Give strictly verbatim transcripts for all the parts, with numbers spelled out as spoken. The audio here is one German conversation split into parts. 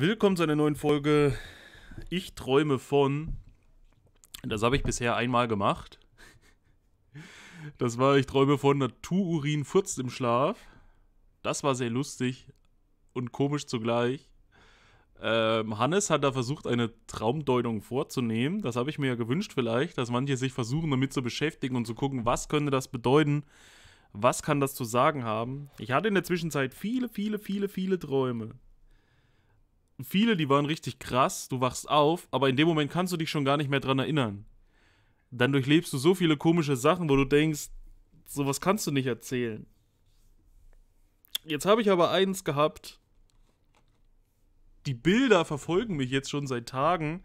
Willkommen zu einer neuen Folge Ich träume von. Das habe ich bisher einmal gemacht. Das war Ich träume von Natururin furzt im Schlaf. Das war sehr lustig und komisch zugleich. Ähm, Hannes hat da versucht, eine Traumdeutung vorzunehmen. Das habe ich mir ja gewünscht vielleicht, dass manche sich versuchen, damit zu beschäftigen und zu gucken, was könnte das bedeuten, was kann das zu sagen haben. Ich hatte in der Zwischenzeit viele, viele, viele, viele Träume. Viele, die waren richtig krass, du wachst auf, aber in dem Moment kannst du dich schon gar nicht mehr dran erinnern. Dann durchlebst du so viele komische Sachen, wo du denkst, sowas kannst du nicht erzählen. Jetzt habe ich aber eins gehabt. Die Bilder verfolgen mich jetzt schon seit Tagen.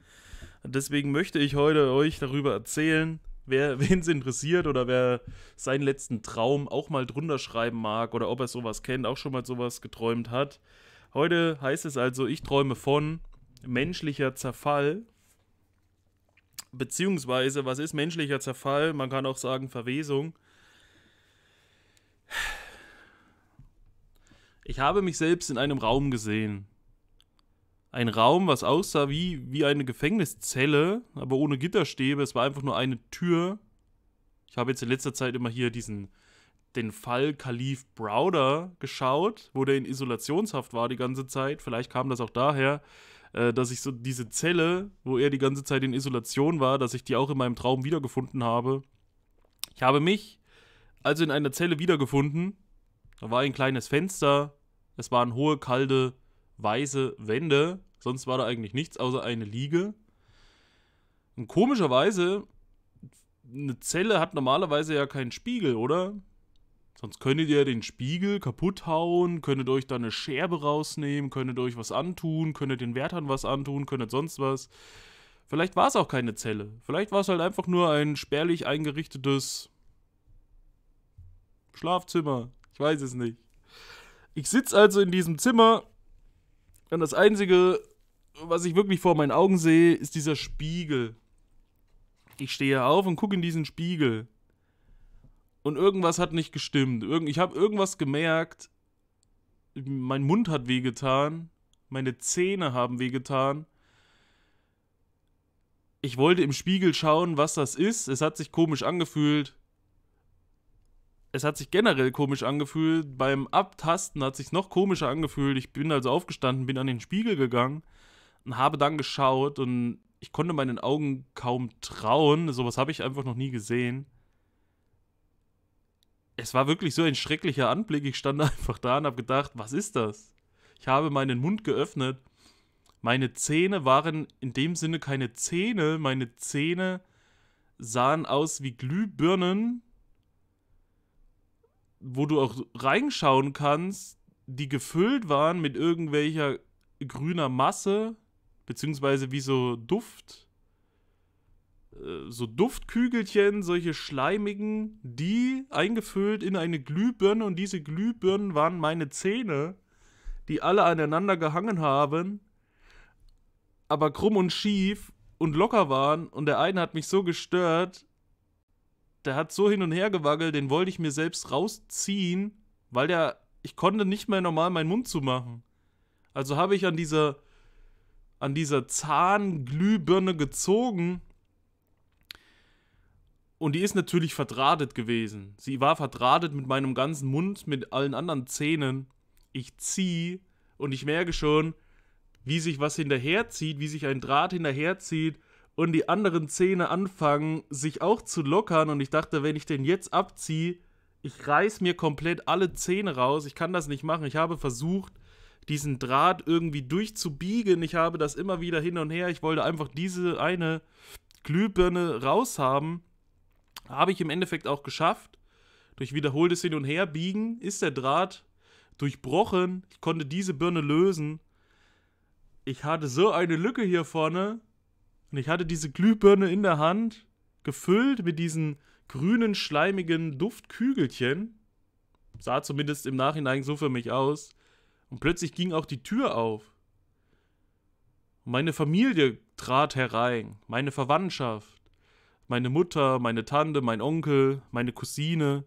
Deswegen möchte ich heute euch darüber erzählen, wer wen es interessiert oder wer seinen letzten Traum auch mal drunter schreiben mag oder ob er sowas kennt, auch schon mal sowas geträumt hat. Heute heißt es also, ich träume von menschlicher Zerfall, beziehungsweise, was ist menschlicher Zerfall? Man kann auch sagen Verwesung. Ich habe mich selbst in einem Raum gesehen. Ein Raum, was aussah wie, wie eine Gefängniszelle, aber ohne Gitterstäbe. Es war einfach nur eine Tür. Ich habe jetzt in letzter Zeit immer hier diesen... den Fall Kalif Browder geschaut, wo der in Isolationshaft war die ganze Zeit. Vielleicht kam das auch daher, dass ich so diese Zelle, wo er die ganze Zeit in Isolation war, dass ich die auch in meinem Traum wiedergefunden habe. Ich habe mich also in einer Zelle wiedergefunden. Da war ein kleines Fenster. Es waren hohe, kalte, weiße Wände. Sonst war da eigentlich nichts, außer eine Liege. Und komischerweise, eine Zelle hat normalerweise ja keinen Spiegel, oder? Sonst könntet ihr den Spiegel kaputt hauen, könntet euch da eine Scherbe rausnehmen, könntet euch was antun, könntet den Wärtern was antun, könntet sonst was. Vielleicht war es auch keine Zelle. Vielleicht war es halt einfach nur ein spärlich eingerichtetes Schlafzimmer. Ich weiß es nicht. Ich sitze also in diesem Zimmer und das Einzige, was ich wirklich vor meinen Augen sehe, ist dieser Spiegel. Ich stehe auf und gucke in diesen Spiegel. Und irgendwas hat nicht gestimmt. Irgend, ich habe irgendwas gemerkt. Mein Mund hat wehgetan. Meine Zähne haben wehgetan. Ich wollte im Spiegel schauen, was das ist. Es hat sich komisch angefühlt. Es hat sich generell komisch angefühlt. Beim Abtasten hat es sich noch komischer angefühlt. Ich bin also aufgestanden, bin an den Spiegel gegangen und habe dann geschaut. Und ich konnte meinen Augen kaum trauen. Sowas habe ich einfach noch nie gesehen. Es war wirklich so ein schrecklicher Anblick. Ich stand einfach da und habe gedacht, was ist das? Ich habe meinen Mund geöffnet. Meine Zähne waren in dem Sinne keine Zähne. Meine Zähne sahen aus wie Glühbirnen, wo du auch reinschauen kannst, die gefüllt waren mit irgendwelcher grüner Masse, beziehungsweise wie so Duft. So Duftkügelchen, solche schleimigen, die eingefüllt in eine Glühbirne, und diese Glühbirnen waren meine Zähne, die alle aneinander gehangen haben, aber krumm und schief und locker waren, und der eine hat mich so gestört, der hat so hin und her gewackelt, den wollte ich mir selbst rausziehen, weil der, ich konnte nicht mehr normal meinen Mund zumachen. Also habe ich an dieser, an dieser Zahnglühbirne gezogen. Und die ist natürlich verdrahtet gewesen. Sie war verdrahtet mit meinem ganzen Mund, mit allen anderen Zähnen. Ich ziehe und ich merke schon, wie sich was hinterherzieht, wie sich ein Draht hinterherzieht. Und die anderen Zähne anfangen, sich auch zu lockern. Und ich dachte, wenn ich den jetzt abziehe, ich reiß mir komplett alle Zähne raus. Ich kann das nicht machen. Ich habe versucht, diesen Draht irgendwie durchzubiegen. Ich habe das immer wieder hin und her. Ich wollte einfach diese eine Glühbirne raushaben. Habe ich im Endeffekt auch geschafft. Durch wiederholtes Hin- und Herbiegen ist der Draht durchbrochen. Ich konnte diese Birne lösen. Ich hatte so eine Lücke hier vorne. Und ich hatte diese Glühbirne in der Hand, gefüllt mit diesen grünen, schleimigen Duftkügelchen. Sah zumindest im Nachhinein so für mich aus. Und plötzlich ging auch die Tür auf. Meine Familie trat herein. Meine Verwandtschaft. Meine Mutter, meine Tante, mein Onkel, meine Cousine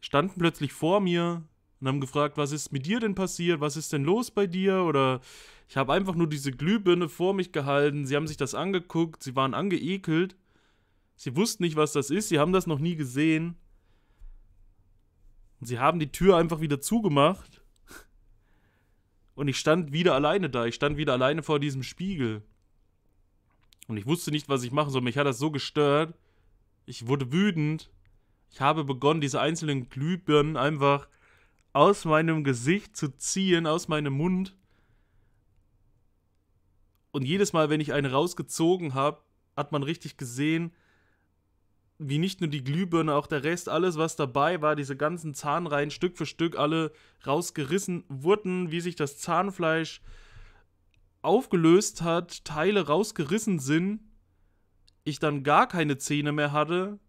standen plötzlich vor mir und haben gefragt, was ist mit dir denn passiert, was ist denn los bei dir, oder ich habe einfach nur diese Glühbirne vor mich gehalten, sie haben sich das angeguckt, sie waren angeekelt, sie wussten nicht, was das ist, sie haben das noch nie gesehen und sie haben die Tür einfach wieder zugemacht und ich stand wieder alleine da, ich stand wieder alleine vor diesem Spiegel und ich wusste nicht, was ich machen soll, mich hat das so gestört, ich wurde wütend, ich habe begonnen, diese einzelnen Glühbirnen einfach aus meinem Gesicht zu ziehen, aus meinem Mund. Und jedes Mal, wenn ich eine rausgezogen habe, hat man richtig gesehen, wie nicht nur die Glühbirne, auch der Rest, alles was dabei war, diese ganzen Zahnreihen Stück für Stück alle rausgerissen wurden, wie sich das Zahnfleisch aufgelöst hat, Teile rausgerissen sind, ich dann gar keine Zähne mehr hatte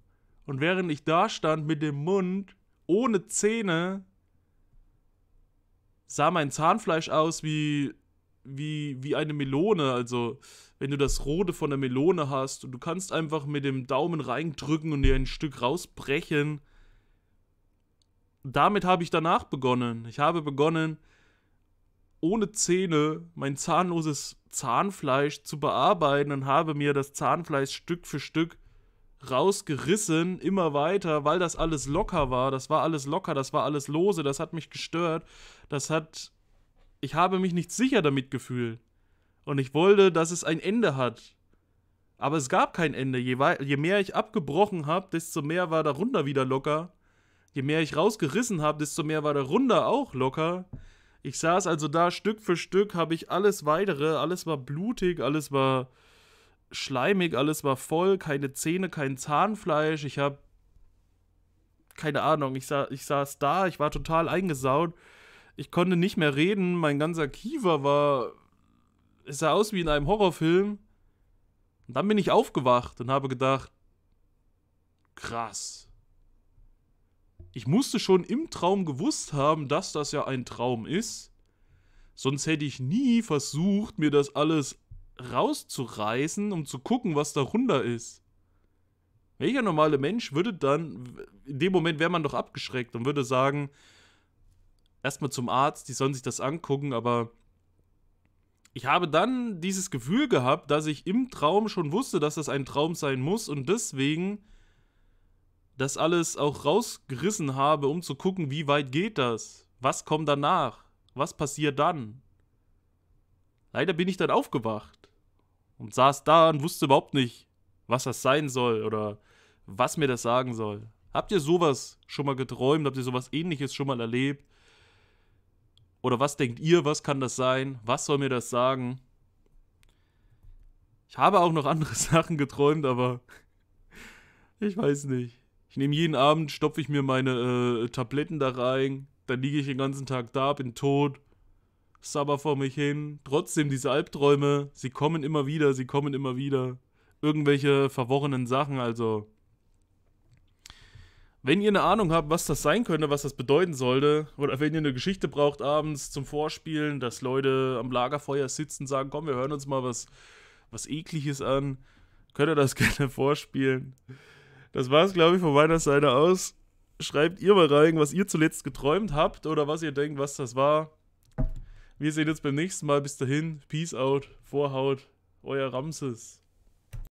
und während ich da stand mit dem Mund ohne Zähne, sah mein Zahnfleisch aus wie, wie, wie eine Melone, also wenn du das Rote von der Melone hast und du kannst einfach mit dem Daumen reindrücken und dir ein Stück rausbrechen. Damit habe ich danach begonnen. Ich habe begonnen, ohne Zähne mein zahnloses Zahnfleisch zu bearbeiten und habe mir das Zahnfleisch Stück für Stück rausgerissen, immer weiter, weil das alles locker war, das war alles locker, das war alles lose, das hat mich gestört, das hat, ich habe mich nicht sicher damit gefühlt und ich wollte, dass es ein Ende hat, aber es gab kein Ende, je, je mehr ich abgebrochen habe, desto mehr war darunter wieder locker, je mehr ich rausgerissen habe, desto mehr war darunter auch locker, ich saß also da, Stück für Stück habe ich alles weitere, alles war blutig, alles war schleimig, alles war voll, keine Zähne, kein Zahnfleisch, ich habe keine Ahnung, ich, sa ich saß da, ich war total eingesaut, ich konnte nicht mehr reden, mein ganzer Kiefer war, es sah aus wie in einem Horrorfilm und dann bin ich aufgewacht und habe gedacht, krass, ich musste schon im Traum gewusst haben, dass das ja ein Traum ist, sonst hätte ich nie versucht, mir das alles rauszureißen, um zu gucken, was darunter ist. Welcher normale Mensch würde dann, in dem Moment wäre man doch abgeschreckt und würde sagen, erstmal zum Arzt, die sollen sich das angucken, aber ich habe dann dieses Gefühl gehabt, dass ich im Traum schon wusste, dass das ein Traum sein muss und deswegen das alles auch rausgerissen habe, um zu gucken, wie weit geht das? Was kommt danach? Was passiert dann? Leider bin ich dann aufgewacht und saß da und wusste überhaupt nicht, was das sein soll oder was mir das sagen soll. Habt ihr sowas schon mal geträumt? Habt ihr sowas Ähnliches schon mal erlebt? Oder was denkt ihr, was kann das sein? Was soll mir das sagen? Ich habe auch noch andere Sachen geträumt, aber ich weiß nicht. Ich nehme jeden Abend, stopfe ich mir meine äh, Tabletten da rein, dann liege ich den ganzen Tag da, bin tot. Sabber vor mich hin. Trotzdem, diese Albträume, sie kommen immer wieder, sie kommen immer wieder. Irgendwelche verworrenen Sachen, also. Wenn ihr eine Ahnung habt, was das sein könnte, was das bedeuten sollte, oder wenn ihr eine Geschichte braucht abends zum Vorspielen, dass Leute am Lagerfeuer sitzen und sagen, komm, wir hören uns mal was, was Ekliges an, könnt ihr das gerne vorspielen. Das war's, glaube ich, von meiner Seite aus. Schreibt ihr mal rein, was ihr zuletzt geträumt habt, oder was ihr denkt, was das war. Wir sehen uns beim nächsten Mal. Bis dahin, Peace out, Vorhaut, euer Ramses.